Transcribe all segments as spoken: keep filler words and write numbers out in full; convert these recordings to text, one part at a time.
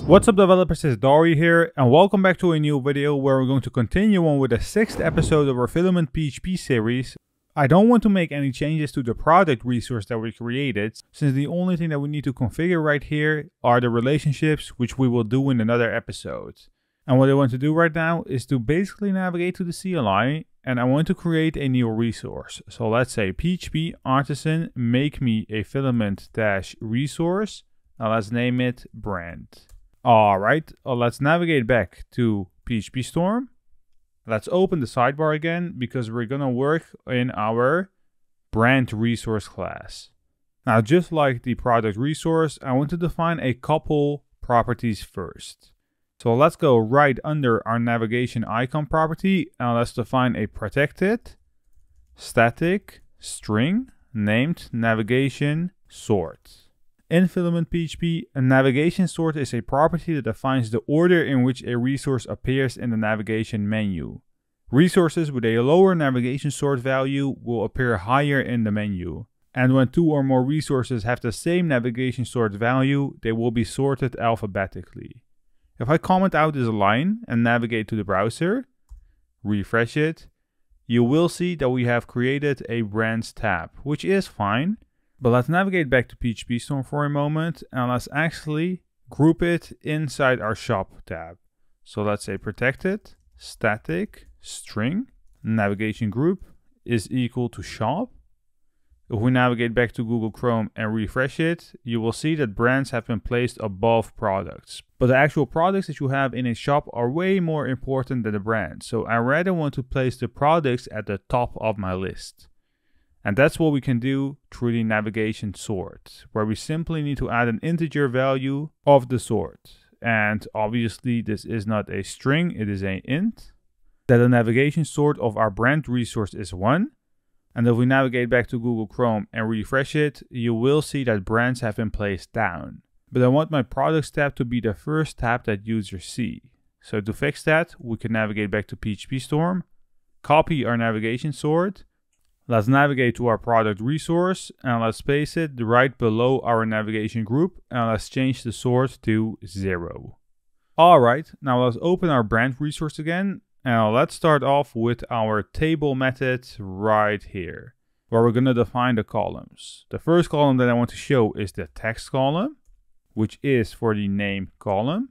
What's up developers, it's Dary here and welcome back to a new video where we're going to continue on with the sixth episode of our Filament P H P series. I don't want to make any changes to the product resource that we created, since the only thing that we need to configure right here are the relationships, which we will do in another episode. And what I want to do right now is to basically navigate to the C L I and I want to create a new resource. So let's say P H P Artisan make me a filament dash resource. Now let's name it brand. All right, well, let's navigate back to PhpStorm. Let's open the sidebar again because we're gonna work in our brand resource class. Now, just like the product resource, I want to define a couple properties first. So let's go right under our navigation icon property and let's define a protected static string named navigation sort. In Filament P H P, a navigation sort is a property that defines the order in which a resource appears in the navigation menu. Resources with a lower navigation sort value will appear higher in the menu. And when two or more resources have the same navigation sort value, they will be sorted alphabetically. If I comment out this line and navigate to the browser, refresh it, you will see that we have created a brands tab, which is fine. But let's navigate back to PhpStorm for a moment and let's actually group it inside our shop tab. So let's say protected static string navigation group is equal to shop. If we navigate back to Google Chrome and refresh it, you will see that brands have been placed above products. But the actual products that you have in a shop are way more important than the brands. So I rather want to place the products at the top of my list. And that's what we can do through the navigation sort, where we simply need to add an integer value of the sort. And obviously this is not a string, it is an int. That the navigation sort of our brand resource is one. And if we navigate back to Google Chrome and refresh it, you will see that brands have been placed down. But I want my products tab to be the first tab that users see. So to fix that, we can navigate back to PhpStorm, copy our navigation sort. Let's navigate to our product resource and let's place it right below our navigation group and let's change the sort to zero. All right, now let's open our brand resource again and let's start off with our table method right here, where we're gonna define the columns. The first column that I want to show is the text column, which is for the name column.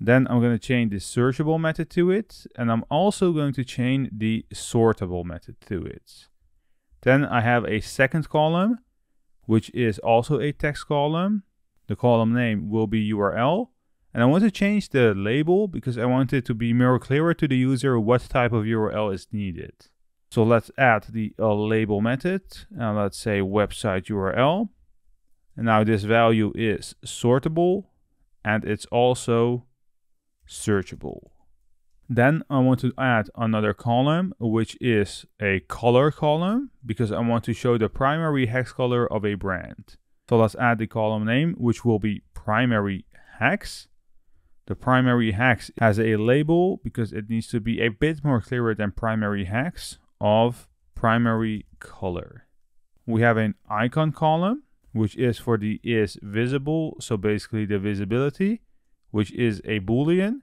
Then I'm gonna chain the searchable method to it and I'm also going to chain the sortable method to it. Then I have a second column, which is also a text column. The column name will be U R L. And I want to change the label because I want it to be more clearer to the user what type of U R L is needed. So let's add the uh, label method and let's say website U R L. And now this value is sortable and it's also searchable. Then I want to add another column, which is a color column, because I want to show the primary hex color of a brand. So let's add the column name, which will be primary hex. The primary hex has a label because it needs to be a bit more clearer than primary hex of primary color. We have an icon column, which is for the is visible. So basically the visibility, which is a Boolean.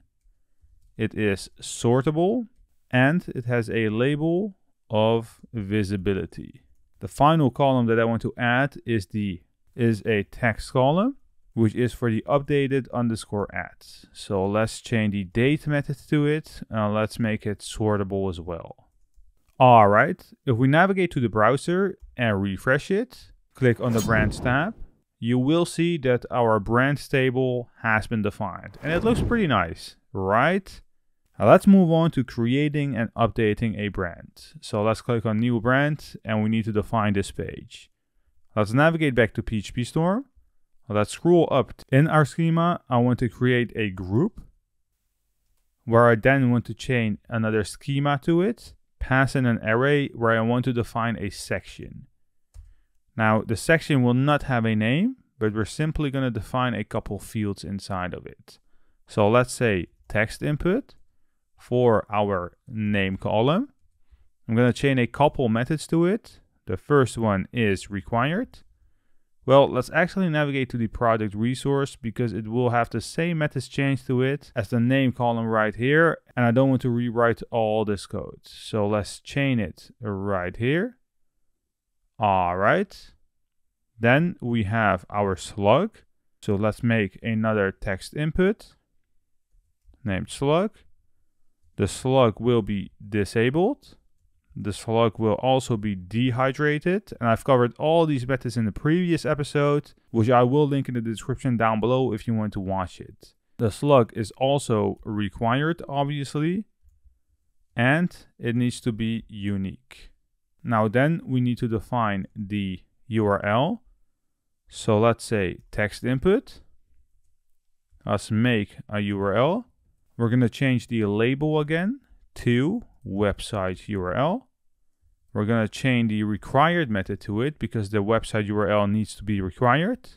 It is sortable and it has a label of visibility. The final column that I want to add is the is a text column, which is for the updated underscore add. So let's chain the date method to it and let's make it sortable as well. All right, if we navigate to the browser and refresh it, click on the brands tab, you will see that our brands table has been defined and it looks pretty nice. Right, now let's move on to creating and updating a brand. So let's click on new brand and we need to define this page. Let's navigate back to PhpStorm. Let's scroll up in our schema. I want to create a group where I then want to chain another schema to it, pass in an array where I want to define a section. Now the section will not have a name, but we're simply going to define a couple fields inside of it. So let's say text input for our name column. I'm going to chain a couple methods to it. The first one is required. Well, let's actually navigate to the project resource because it will have the same methods changed to it as the name column right here. And I don't want to rewrite all this code. So let's chain it right here. All right. Then we have our slug. So let's make another text input named slug. The slug will be disabled. The slug will also be dehydrated, and I've covered all these methods in the previous episode, which I will link in the description down below if you want to watch it. The slug is also required, obviously, and it needs to be unique. Now then we need to define the U R L. So let's say text input. Let's make a U R L. We're going to change the label again to website U R L. We're going to chain the required method to it because the website U R L needs to be required.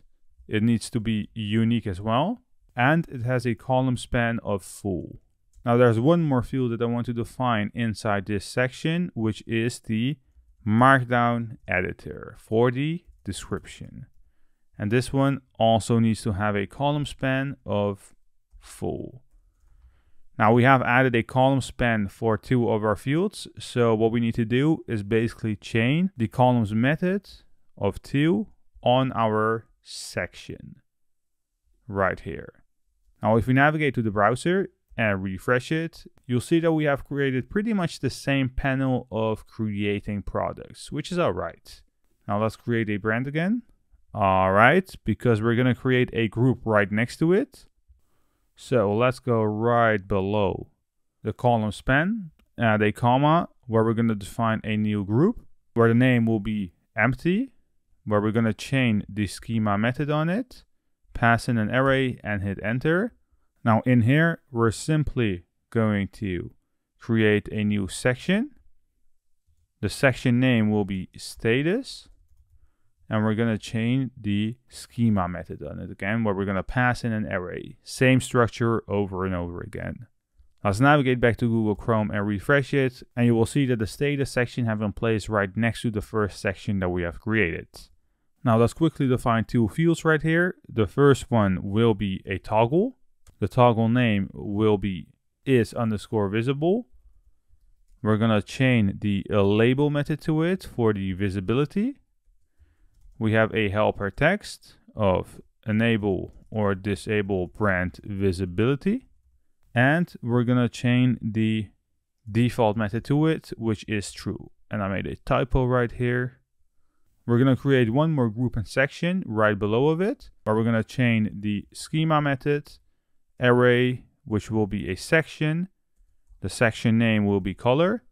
It needs to be unique as well. And it has a column span of full. Now there's one more field that I want to define inside this section, which is the markdown editor for the description. And this one also needs to have a column span of full. Now we have added a column span for two of our fields. So what we need to do is basically chain the columns method of two on our section right here. Now, if we navigate to the browser and refresh it, you'll see that we have created pretty much the same panel of creating products, which is all right. Now let's create a brand again. All right, because we're gonna create a group right next to it. So let's go right below the column span, add a comma, where we're going to define a new group, where the name will be empty, where we're going to chain the schema method on it, pass in an array and hit enter. Now in here, we're simply going to create a new section. The section name will be status. And we're going to chain the schema method on it again, where we're going to pass in an array. Same structure over and over again. Let's navigate back to Google Chrome and refresh it. And you will see that the status section have been placed right next to the first section that we have created. Now let's quickly define two fields right here. The first one will be a toggle. The toggle name will be is underscore visible. We're going to chain the uh, label method to it for the visibility. We have a helper text of enable or disable brand visibility. And we're going to chain the default method to it, which is true. And I made a typo right here. We're going to create one more group and section right below of it, where we're going to chain the schema method, array, which will be a section. The section name will be color,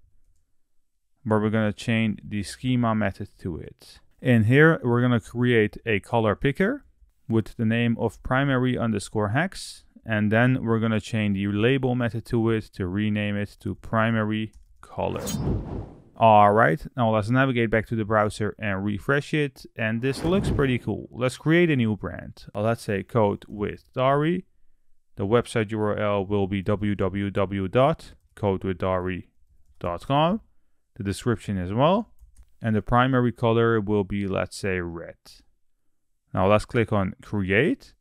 where we're going to chain the schema method to it. In here, we're going to create a color picker with the name of primary underscore hex. And then we're going to chain the label method to it to rename it to primary color. All right, now let's navigate back to the browser and refresh it. And this looks pretty cool. Let's create a new brand. Let's say Code With Dary. The website U R L will be w w w dot code with dary dot com. The description as well. And the primary color will be, let's say, red. Now let's click on create.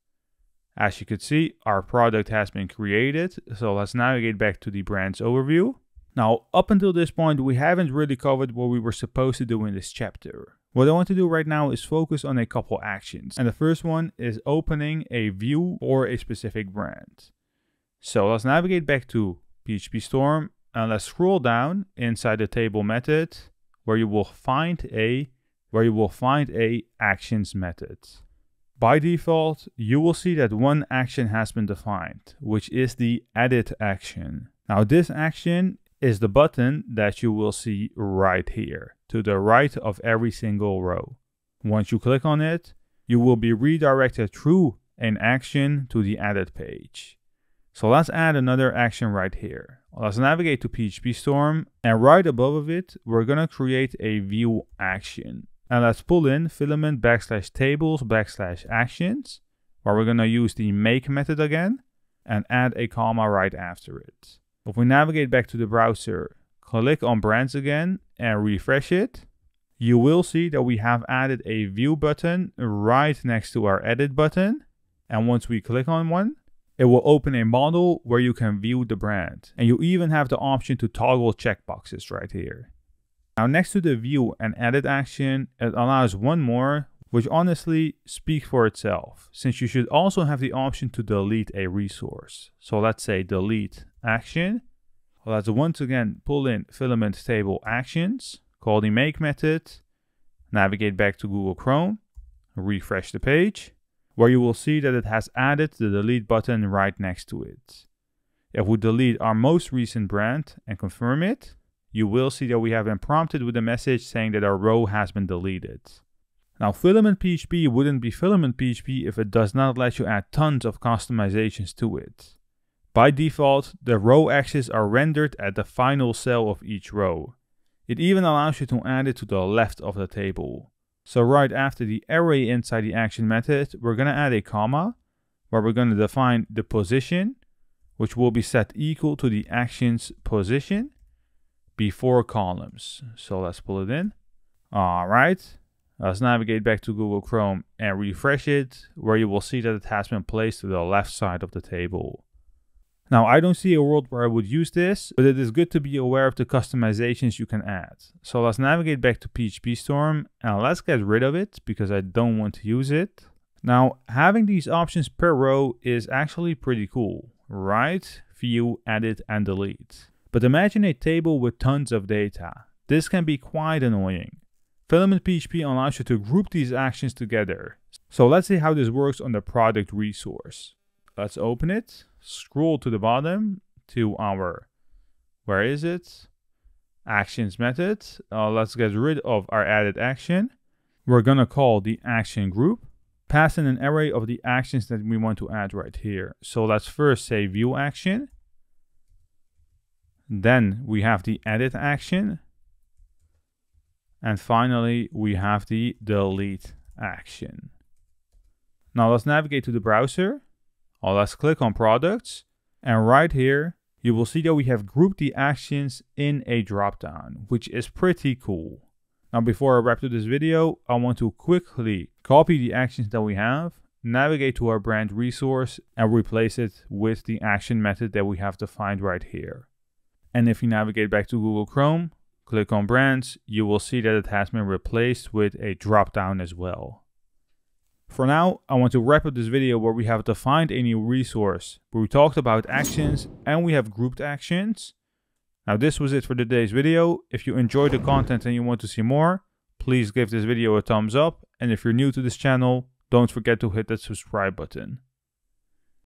As you can see, our product has been created. So let's navigate back to the brand's overview. Now, up until this point, we haven't really covered what we were supposed to do in this chapter. What I want to do right now is focus on a couple actions. And the first one is opening a view or a specific brand. So let's navigate back to PhpStorm and let's scroll down inside the table method, where you will find a, where you will find a actions method. By default, you will see that one action has been defined, which is the edit action. Now this action is the button that you will see right here to the right of every single row. Once you click on it, you will be redirected through an action to the edit page. So let's add another action right here. Let's navigate to PhpStorm and right above of it, we're going to create a view action. And let's pull in filament backslash tables backslash actions, where we're going to use the make method again and add a comma right after it. If we navigate back to the browser, click on brands again and refresh it, you will see that we have added a view button right next to our edit button. And once we click on one, it will open a model where you can view the brand. And you even have the option to toggle checkboxes right here. Now, next to the view and edit action, it allows one more, which honestly speaks for itself, since you should also have the option to delete a resource. So let's say delete action. Let's once again pull in filament table actions, call the make method, navigate back to Google Chrome, refresh the page, where you will see that it has added the delete button right next to it. If we delete our most recent brand and confirm it, you will see that we have been prompted with a message saying that our row has been deleted. Now, Filament P H P wouldn't be Filament P H P if it does not let you add tons of customizations to it. By default, the row axes are rendered at the final cell of each row. It even allows you to add it to the left of the table. So right after the array inside the action method, we're going to add a comma, where we're going to define the position, which will be set equal to the action's position, before columns. So let's pull it in. All right, let's navigate back to Google Chrome and refresh it, where you will see that it has been placed to the left side of the table. Now, I don't see a world where I would use this, but it is good to be aware of the customizations you can add. So let's navigate back to PhpStorm and let's get rid of it because I don't want to use it. Now, having these options per row is actually pretty cool, right? View, edit, and delete. But imagine a table with tons of data. This can be quite annoying. Filament P H P allows you to group these actions together. So let's see how this works on the product resource. Let's open it, scroll to the bottom to our, where is it? Actions method. Uh, let's get rid of our added action. We're gonna call the action group, pass in an array of the actions that we want to add right here. So let's first say view action. Then we have the edit action. And finally, we have the delete action. Now let's navigate to the browser. Well, let's click on products, and right here you will see that we have grouped the actions in a dropdown, which is pretty cool. Now, before I wrap up this video, I want to quickly copy the actions that we have, navigate to our brand resource, and replace it with the action method that we have defined right here. And if you navigate back to Google Chrome, click on brands, you will see that it has been replaced with a dropdown as well. For now, I want to wrap up this video where we have defined a new resource, where we talked about actions and we have grouped actions. Now, this was it for today's video. If you enjoyed the content and you want to see more, please give this video a thumbs up. And if you're new to this channel, don't forget to hit that subscribe button.